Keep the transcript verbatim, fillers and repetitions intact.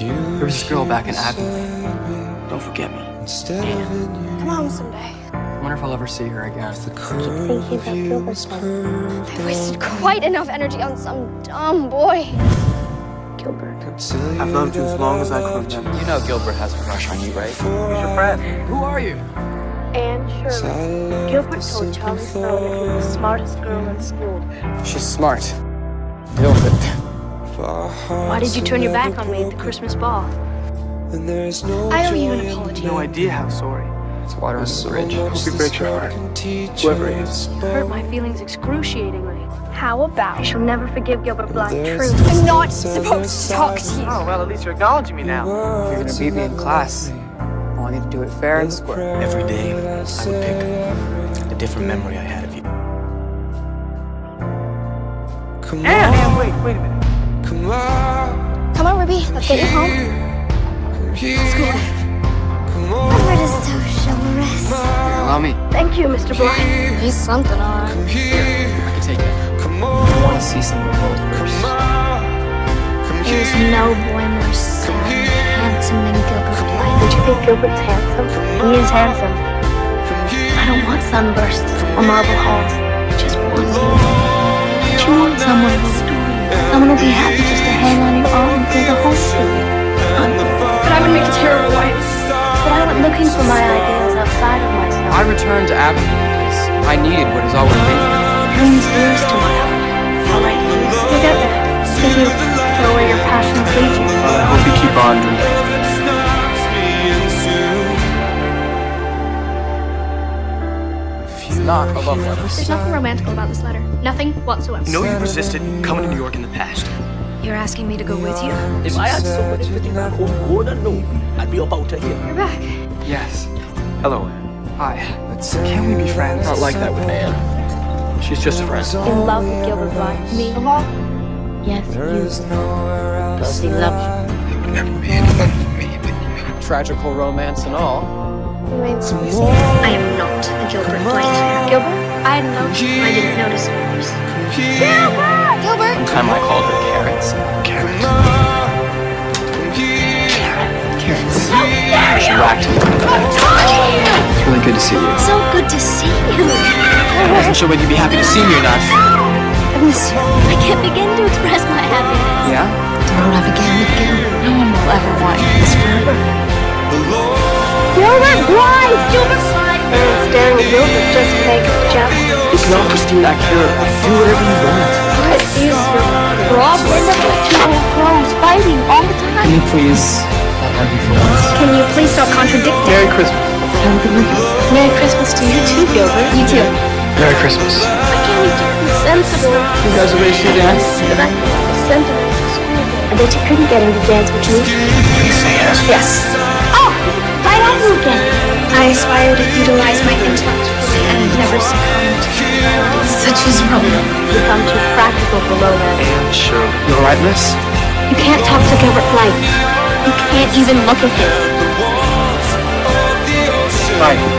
There was this girl back in Avonlea. Don't forget me. Damn. Come home someday. I wonder if I'll ever see her again. I keep thinking about Gilbert's mother. I wasted quite enough energy on some dumb boy. Gilbert. I've loved you as long as I could have. You know Gilbert has a crush on you, right? He's your friend. Who are you? Anne Shirley. Gilbert told Charlie Sloan that you're the smartest girl in school. She's smart. Gilbert. Why did you turn your back on me at the Christmas ball? I owe you an apology. No idea how sorry. It's water on the bridge. I hope you break your heart. Whoever it is. Hurt my feelings excruciatingly. How about I shall never forgive Gilbert Blythe? True. I'm not supposed to talk to you. Oh, well, at least you're acknowledging me now. If you're going to beat me in class, I want you to do it fair and square. Every day, I would pick a different memory I had of you. Anne! Anne, wait, wait a minute. Come on. Come on, Ruby. Let's get you home. Let's go. Robert is so chivalrous. Allow me. Thank you, Mister Blythe. He's something, all right. Here, I can take it. Come on. I want to see some of the old first. There's no boy more sad and handsome than Gilbert Blythe. Did you think Gilbert's handsome? He is handsome. I don't want sunbursts or marble halls. I just want you. But you want someone who's doing someone will be happy just to hang on your arm through the whole city. But I would make a terrible wife. But I went looking for my ideals outside of myself. I returned to Abilene because I needed what has always been. Dreams lose tomorrow. All right, together. Because you throw away your passion and leave you. I hope you keep on dreaming. Not a love letter. There's nothing romantic about this letter. Nothing whatsoever. You know you resisted coming to New York in the past. You're asking me to go with you? If I had somebody sitting at home who would have known me, I'd be about to hear. You're back. Yes. Hello, Anne. Hi. Can we be friends? Not like that with Anne. She's just a friend. In love with Gilbert Blythe. Me? Yes, you. Because he loves you. There would never be anyone for me but you. Tragical romance and all. I am not a Gilbert Blythe. Gilbert? I had no clue. I didn't notice it first. Gilbert! Gilbert! One time I called her carrots. Carrots. Carrot. Carrots. How dare you! She whacked me. I'm talking to you! It's really good to see you. So good to see you. I wasn't sure whether you'd be happy to see me or not. I miss you. I can't begin to express my happiness. Yeah? Don't ever again with Gilbert. No one will ever want this forever. Gilbert Blythe! Gilbert Blythe! Staring at Gilbert just makes me jealous. It's not Christine, I care. Do whatever you want. What is your problem? You look like two old crows fighting all the time. Can you please not argue for once? Can you please stop contradicting? Merry Christmas. Have a good weekend. Merry Christmas to you too, Gilbert. You too. Merry Christmas. Why can't we get them sensible? You guys are ready to dance? But I think I'm a sentiment in school. I bet you couldn't get him to dance with me. Did you say yes? Yes. Oh! Again. I aspire to utilize my intellect fully and never succumb to such as Romeo. You become too practical below that. Anne Shirley. You alright, miss? You can't talk to Gilbert Blythe. You can't even look at him. Bye.